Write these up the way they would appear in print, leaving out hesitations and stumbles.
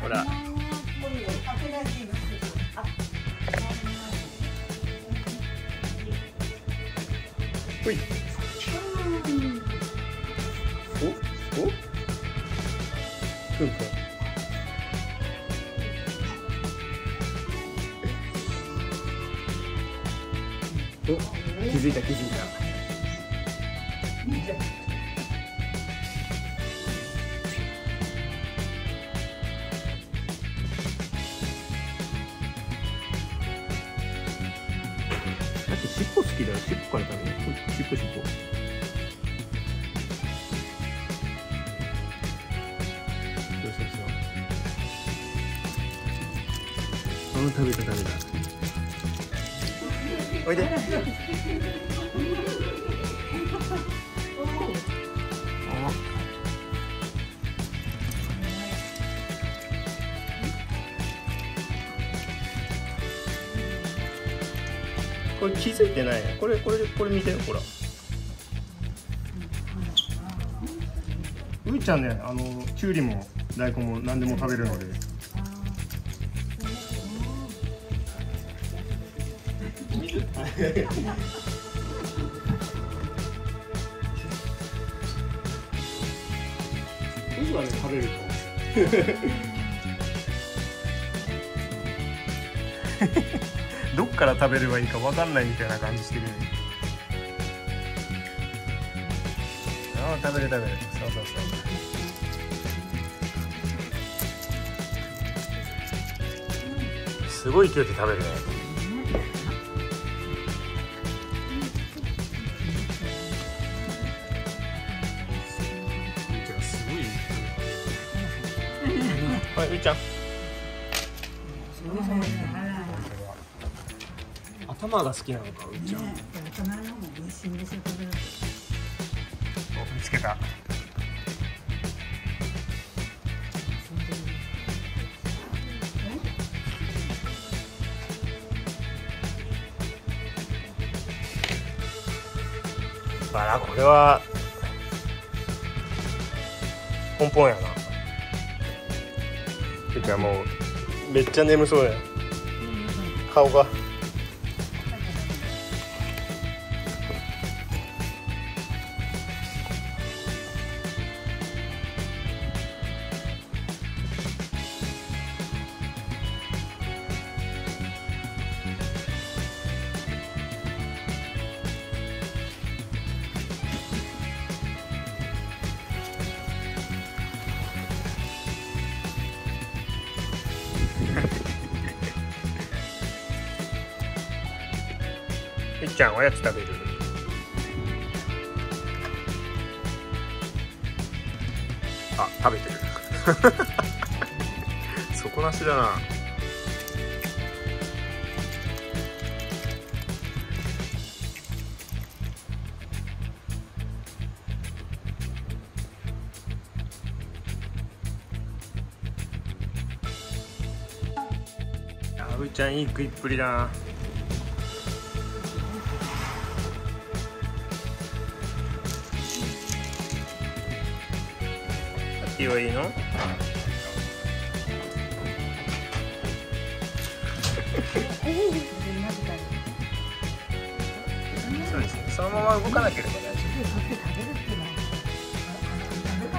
ほら。ほい。お、お。ふんふん。お、気づいた気づいた。尻尾好きだよ。尻尾から食べる。尻尾尻尾。そうそうそう。ああ食べた食べた。おいで。これ気づいてないね。これ見てよ、ほら。うみちゃんね、きゅうりも大根も何でも食べるので。僕はね、食べると。どっから食べればいいかわかんないみたいな感じしてるよね。ああ食べれ食べれ。そうそうそう。すごい勢いで食べるね。すごい。はい、うーちゃん。頭が好きなのか、うっちゃん。大人の方も美味しいんですよ。お、見つけた。あら、これは。ポンポンやな。てか、もう。めっちゃ眠そうや。顔が。みっちゃんおやつ食べる。あ、食べてる。底なしだな。あ、うーちゃんいい食いっぷりだな。いいの？そうですね。そのまま動かなければ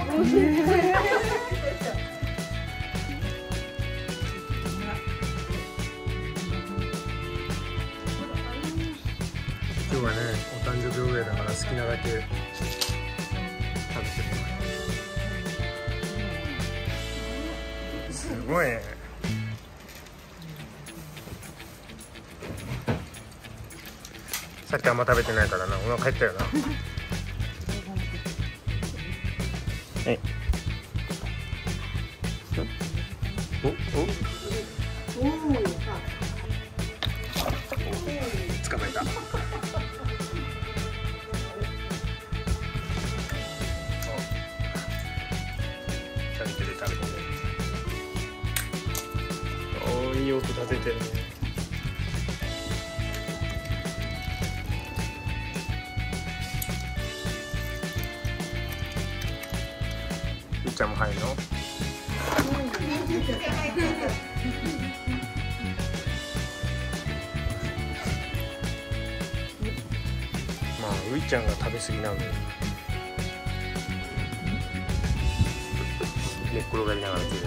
大丈夫。今日はね、お誕生日お祝いだから好きなだけ食べてもらう。すごいね。さっきあんま食べてないからな、お腹減ったよな。え。お、お。捕まえた。食べてる食べてる。出てる。ゆっちゃんも入るの？まあういちゃんが食べ過ぎなんだよ。寝っ転がりながらずる。